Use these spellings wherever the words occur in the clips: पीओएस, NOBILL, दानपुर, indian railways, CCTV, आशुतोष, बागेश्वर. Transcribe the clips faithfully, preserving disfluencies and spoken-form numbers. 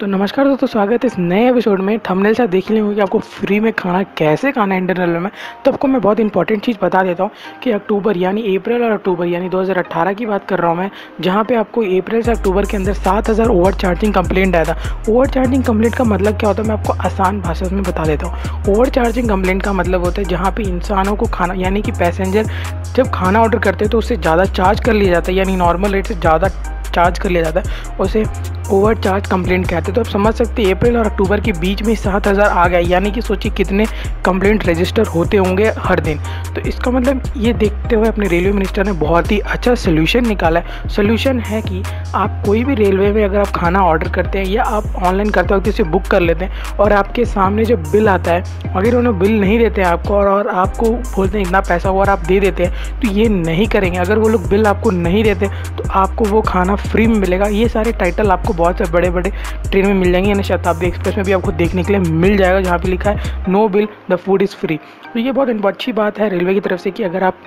तो नमस्कार दोस्तों, स्वागत है इस नए एपिसोड में। थंबनेल से देख लेंगे कि आपको फ्री में खाना कैसे खाना है इंटरनल में। तो आपको मैं बहुत इंपॉर्टेंट चीज़ बता देता हूँ कि अक्टूबर यानी अप्रैल और अक्टूबर यानी दो हज़ार अठारह की बात कर रहा हूँ मैं, जहाँ पे आपको अप्रैल से अक्टूबर के अंदर सात हज़ार ओवर चार्जिंग कंप्लेंट आया था। ओवर चार्जिंग कंप्लेंट का मतलब क्या होता है मैं आपको आसान भाषा में बता देता हूँ। ओवर चार्जिंग कंप्लेंट का मतलब होता है जहाँ पर इंसानों को खाना यानी कि पैसेंजर जब खाना ऑर्डर करते हैं तो उससे ज़्यादा चार्ज कर लिया जाता है, यानी नॉर्मल रेट से ज़्यादा चार्ज कर लिया जाता है, उसे ओवर चार्ज कंप्लेंट कहते हैं। तो आप समझ सकते हैं अप्रैल और अक्टूबर के बीच में सात हज़ार आ गया, यानी कि सोचिए कितने कंप्लेंट रजिस्टर होते होंगे हर दिन। तो इसका मतलब ये देखते हुए अपने रेलवे मिनिस्टर ने बहुत ही अच्छा सोल्यूशन निकाला है। सोल्यूशन है कि आप कोई भी रेलवे में अगर आप खाना ऑर्डर करते हैं या आप ऑनलाइन करते वक्त इसे बुक कर लेते हैं और आपके सामने जब बिल आता है, अगर उन्हें बिल नहीं देते हैं आपको और, और आपको बोलते हैं इतना पैसा हुआ और आप दे देते हैं, तो ये नहीं करेंगे। अगर वो लोग बिल आपको नहीं देते तो आपको वो खाना फ्री में मिलेगा। ये सारे टाइटल आपको बहुत से बड़े बड़े ट्रेन में मिल जाएंगे, यानी शताब्दी एक्सप्रेस में भी आपको देखने के लिए मिल जाएगा, जहाँ पे लिखा है no bill the food is free. तो ये बहुत अच्छी बात है रेलवे की तरफ से कि अगर आप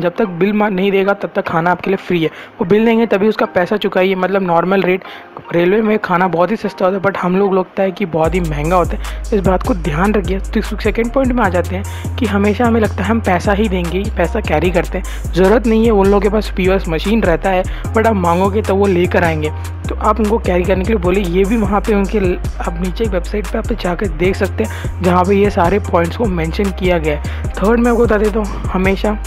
जब तक बिल नहीं देगा तब तक खाना आपके लिए फ्री है। वो बिल देंगे तभी उसका पैसा चुकाइए। मतलब नॉर्मल रेट रेलवे में खाना बहुत ही सस्ता होता है, बट हम लोग लगता है कि बहुत ही महंगा होता है। इस बात को ध्यान रखिए। तो सेकेंड पॉइंट में आ जाते हैं कि हमेशा हमें लगता है हम पैसा ही देंगे, पैसा कैरी करते हैं, ज़रूरत नहीं है। उन लोगों के पास पीओएस मशीन रहता है, बट आप मांगोगे तो वो लेकर आएंगे। तो आप उनको कैरी करने के लिए बोले। ये भी वहाँ पे उनके आप नीचे वेबसाइट पे आप जाकर देख सकते हैं जहाँ पे ये सारे पॉइंट्स को मेंशन किया गया है। थर्ड मैं आपको बता देता हूँ, हमेशा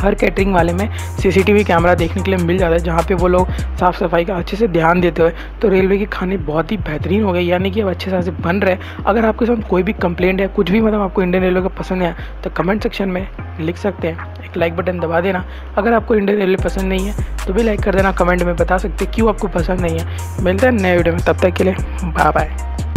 हर कैटरिंग वाले में सीसीटीवी कैमरा देखने के लिए मिल जाता है, जहाँ पे वो लोग साफ़ सफाई का अच्छे से ध्यान देते हुए। तो रेलवे के खाने बहुत ही बेहतरीन हो गए, यानी कि अब अच्छे तरह से बन रहे हैं। अगर आपके साथ कोई भी कंप्लेंट है, कुछ भी मतलब आपको इंडियन रेलवे का पसंद है, तो कमेंट सेक्शन में लिख सकते हैं। एक लाइक बटन दबा देना। अगर आपको इंडियन रेलवे पसंद नहीं है तो भी लाइक कर देना। कमेंट में बता सकते हैं क्यों आपको पसंद नहीं है। मिलता है नए वीडियो में, तब तक के लिए बाय बाय।